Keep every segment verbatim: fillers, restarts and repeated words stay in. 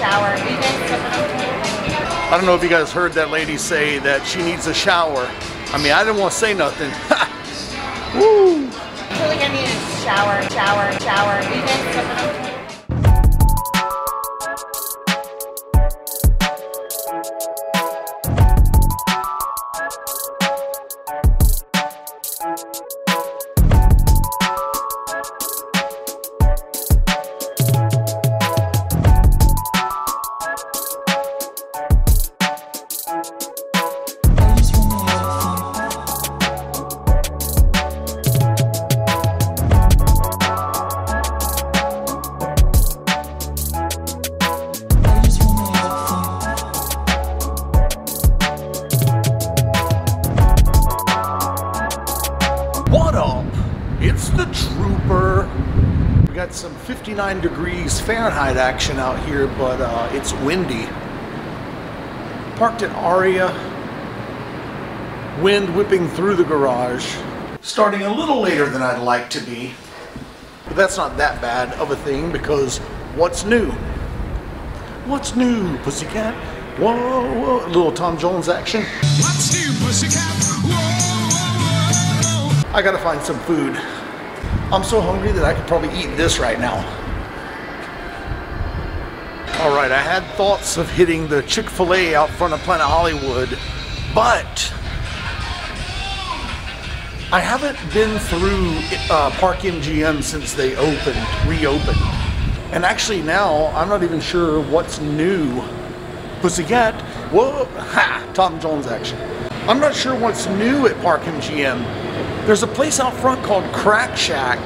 shower. I don't know if you guys heard that lady say that she needs a shower. I mean, I didn't want to say nothing. Woo! I feel like I need a shower, shower, shower. Some fifty-nine degrees Fahrenheit action out here, but uh, it's windy. Parked at Aria, wind whipping through the garage. Starting a little later than I'd like to be, but that's not that bad of a thing because what's new? What's new, pussycat? Whoa, whoa, whoa. Little Tom Jones action. What's new, pussycat? Whoa, whoa, whoa. I gotta find some food. I'm so hungry that I could probably eat this right now. All right, I had thoughts of hitting the Chick-fil-A out front of Planet Hollywood, but I haven't been through uh, Park M G M since they opened, reopened. And actually now, I'm not even sure what's new. Pussycat, whoa, ha, Tom Jones action. I'm not sure what's new at Park M G M. There's a place out front called Crack Shack,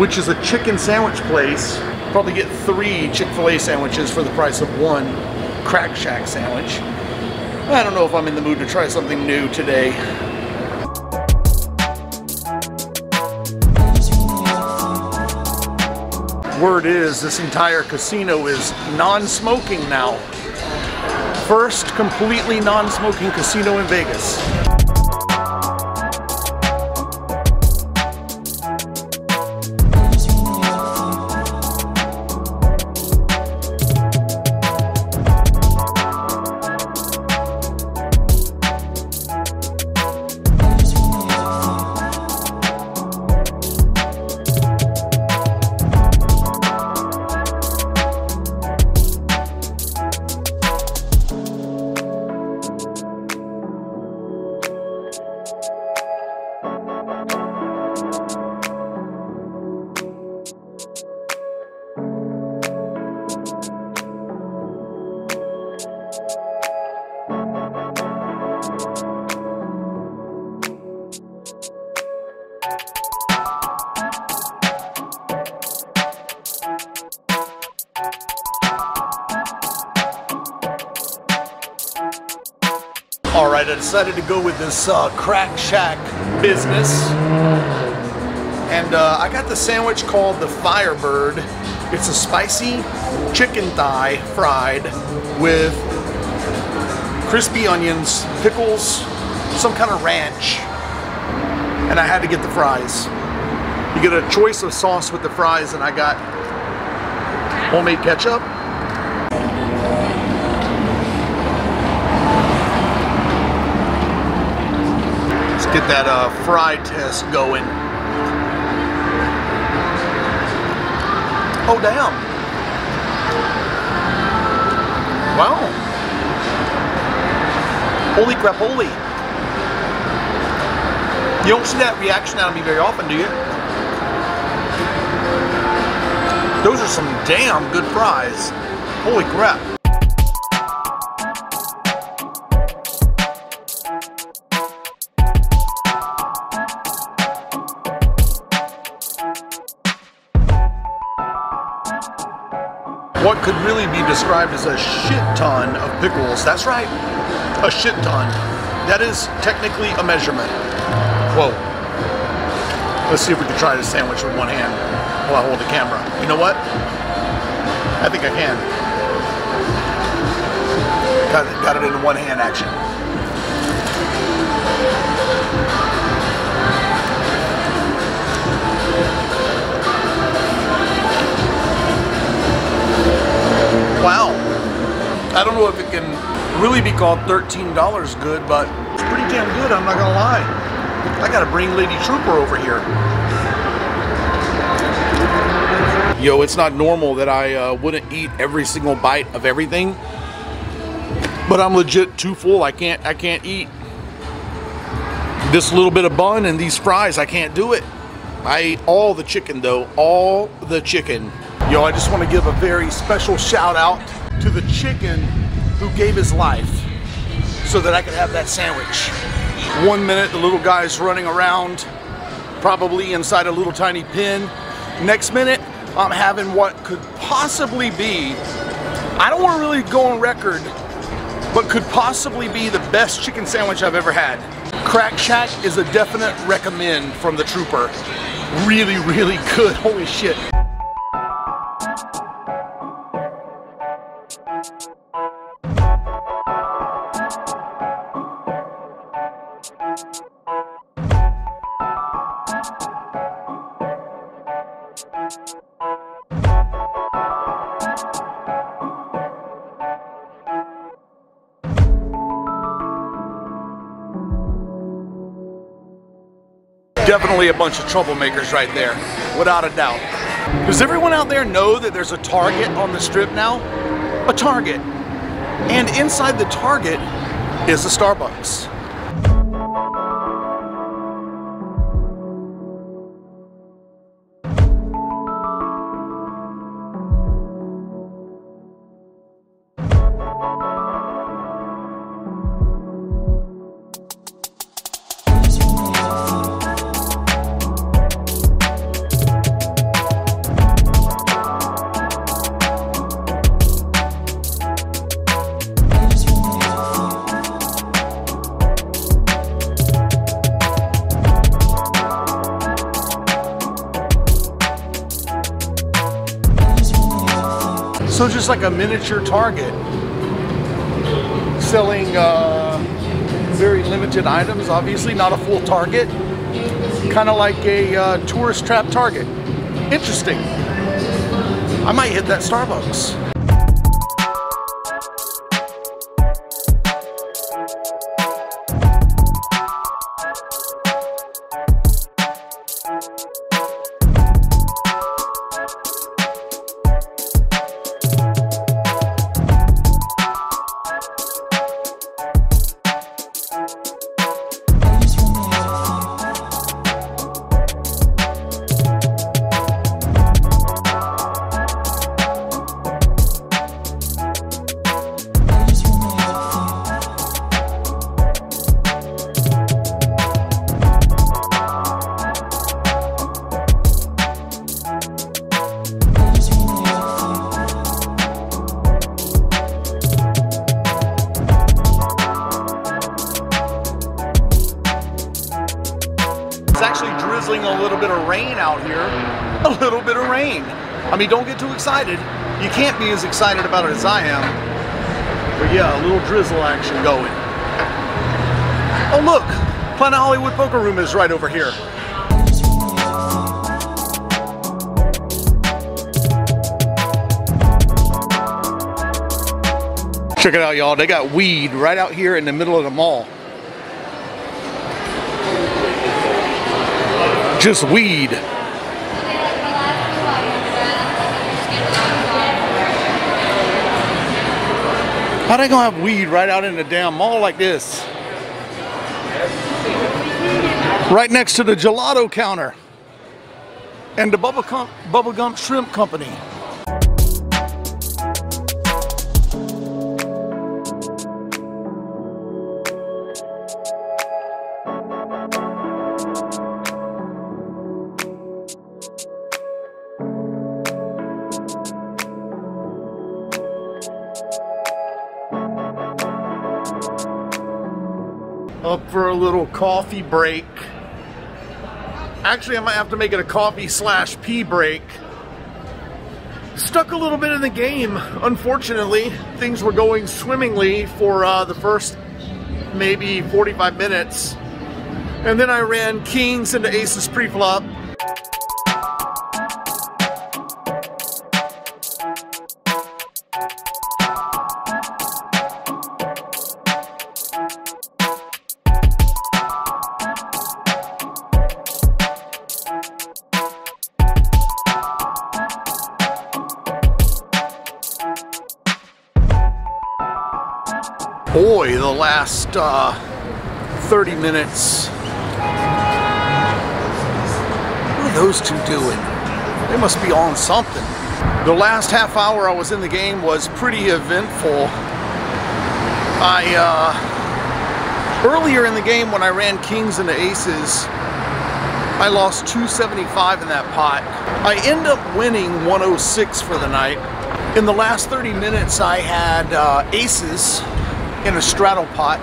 which is a chicken sandwich place. Probably get three Chick-fil-A sandwiches for the price of one Crack Shack sandwich. I don't know if I'm in the mood to try something new today. Word is, this entire casino is non-smoking now. First completely non-smoking casino in Vegas. All right, I decided to go with this uh, Crack Shack business. And uh, I got the sandwich called the Firebird. It's a spicy chicken thigh fried with crispy onions, pickles, some kind of ranch. And I had to get the fries. You get a choice of sauce with the fries, and I got homemade ketchup. Get that uh, fry test going. Oh damn! Wow! Holy crap, holy! You don't see that reaction out of me very often, do you? Those are some damn good fries. Holy crap! What could really be described as a shit ton of pickles. That's right, a shit ton. That is technically a measurement. Whoa. Let's see if we can try this sandwich with one hand while I hold the camera. You know what? I think I can. Got it, got it in one hand action. Wow. I don't know if it can really be called thirteen dollars good, but it's pretty damn good, I'm not gonna lie. I gotta bring Lady Trooper over here. Yo, it's not normal that I uh, wouldn't eat every single bite of everything, but I'm legit too full. I can't, I can't eat this little bit of bun and these fries. I can't do it. I ate all the chicken though, all the chicken. Yo, I just want to give a very special shout out to the chicken who gave his life so that I could have that sandwich. One minute the little guy's running around, probably inside a little tiny pen. Next minute, I'm having what could possibly be, I don't want to really go on record, but could possibly be the best chicken sandwich I've ever had. Crack Shack is a definite recommend from the Trooper. Really, really good, holy shit. Definitely a bunch of troublemakers right there, without a doubt. Does everyone out there know that there's a Target on the strip now? A Target. And inside the Target is a Starbucks. So just like a miniature Target, selling uh, very limited items, obviously not a full Target, kind of like a uh, tourist trap Target. Interesting. I might hit that Starbucks. A little bit of rain out here, a little bit of rain. I mean, don't get too excited. You can't be as excited about it as I am. But yeah, a little drizzle action going. Oh look, Planet Hollywood Poker Room is right over here. Check it out, y'all. They got weed right out here in the middle of the mall. Just weed. How they gonna have weed right out in the damn mall like this? Right next to the gelato counter and the Bubba Gump, Bubba Gump Shrimp Company. Up for a little coffee break. Actually, I might have to make it a coffee slash pee break. Stuck a little bit in the game, unfortunately. Things were going swimmingly for uh, the first maybe forty-five minutes. And then I ran kings into aces pre-flop. boy, the last uh, thirty minutes. What are those two doing? They must be on something. The last half hour I was in the game was pretty eventful. I, uh, earlier in the game when I ran Kings into Aces, I lost two seventy-five in that pot. I end up winning one oh six for the night. In the last thirty minutes, I had uh, aces in a straddle pot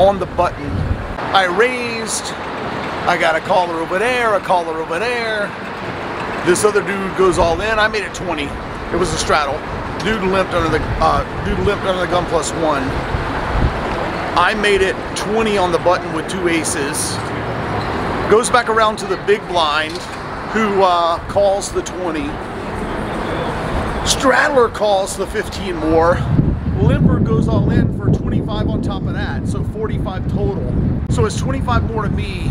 on the button. I raised, I got a caller over there, a caller over there. This other dude goes all in. I made it twenty. It was a straddle. Dude limped under the uh, dude limped under the gun plus one. I made it twenty on the button with two aces. Goes back around to the big blind, who uh, calls the twenty. Straddler calls the fifteen more. Limper goes all in for twenty-five on top of that, so forty-five total. So it's twenty-five more to me.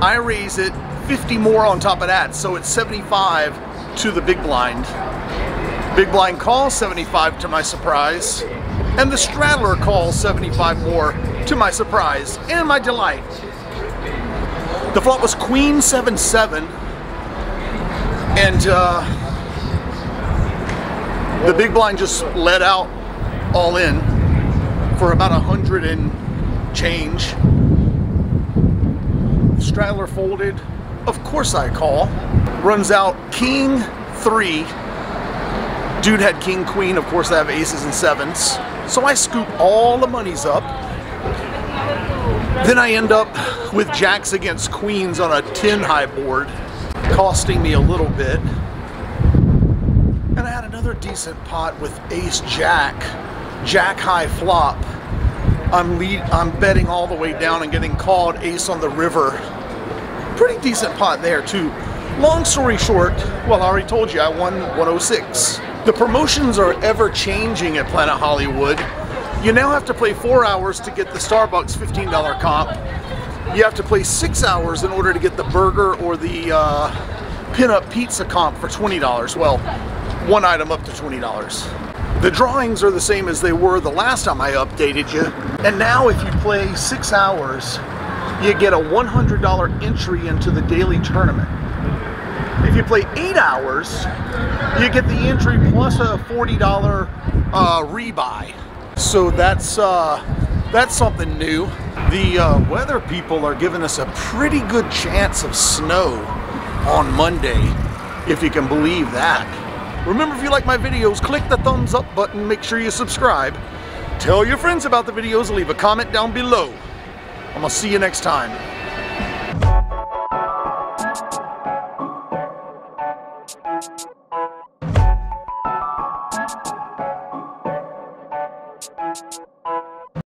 I raise it fifty more on top of that, so it's seventy-five to the big blind. Big blind calls seventy-five to my surprise, and the straddler calls seventy-five more to my surprise and my delight. The flop was queen seven seven, and uh, the big blind just let out all in for about a hundred and change. Straddler folded. Of course I call. Runs out king three. Dude had king queen. Of course I have aces and sevens. So I scoop all the monies up. Then I end up with jacks against queens on a ten high board, costing me a little bit. And I had another decent pot with ace jack, jack high flop. I'm lead, I'm betting all the way down and getting called ace on the river. Pretty decent pot there too. Long story short, well, I already told you I won one oh six. The promotions are ever changing at Planet Hollywood. You now have to play four hours to get the Starbucks fifteen dollar comp. You have to play six hours in order to get the burger or the uh, pin-up pizza comp for twenty dollars. Well, one item up to twenty dollars. The drawings are the same as they were the last time I updated you. And now if you play six hours, you get a one hundred dollar entry into the daily tournament. If you play eight hours, you get the entry plus a forty dollar uh, rebuy. So that's uh, that's something new. The uh, weather people are giving us a pretty good chance of snow on Monday, if you can believe that. Remember, if you like my videos, click the thumbs up button, make sure you subscribe. Tell your friends about the videos, leave a comment down below. I'm gonna see you next time.